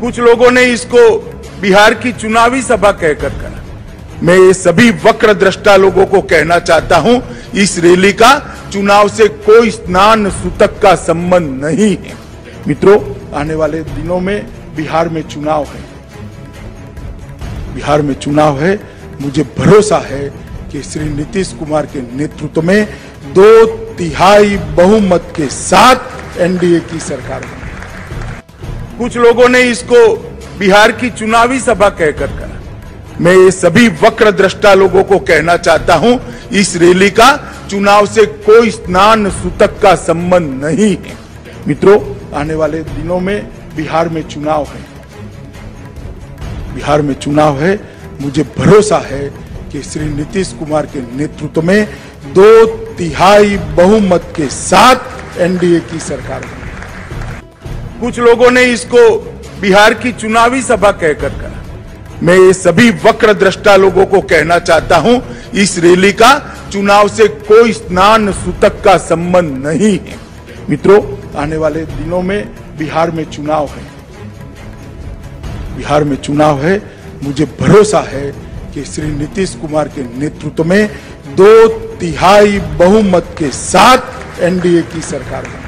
कुछ लोगों ने इसको बिहार की चुनावी सभा कहकर करा। मैं ये सभी वक्र दृष्टा लोगों को कहना चाहता हूं, इस रैली का चुनाव से कोई स्नान सूतक का संबंध नहीं है। मित्रों, आने वाले दिनों में बिहार में चुनाव है, बिहार में चुनाव है। मुझे भरोसा है कि श्री नीतीश कुमार के नेतृत्व में 2/3 बहुमत के साथ एनडीए की सरकार बनेगी। कुछ लोगों ने इसको बिहार की चुनावी सभा कहकर कहा। मैं ये सभी वक्र दृष्टा लोगों को कहना चाहता हूं, इस रैली का चुनाव से कोई स्नान सूतक का संबंध नहीं है। मित्रों, आने वाले दिनों में बिहार में चुनाव है, बिहार में चुनाव है। मुझे भरोसा है कि श्री नीतीश कुमार के नेतृत्व में 2/3 बहुमत के साथ एनडीए की सरकार बनेगी। कुछ लोगों ने इसको बिहार की चुनावी सभा कहकर कहा। मैं ये सभी वक्र दृष्टा लोगों को कहना चाहता हूं, इस रैली का चुनाव से कोई स्नान सूतक का संबंध नहीं है। मित्रों, आने वाले दिनों में बिहार में चुनाव है, बिहार में चुनाव है। मुझे भरोसा है कि श्री नीतीश कुमार के नेतृत्व में 2/3 बहुमत के साथ एनडीए की सरकार बनेगी।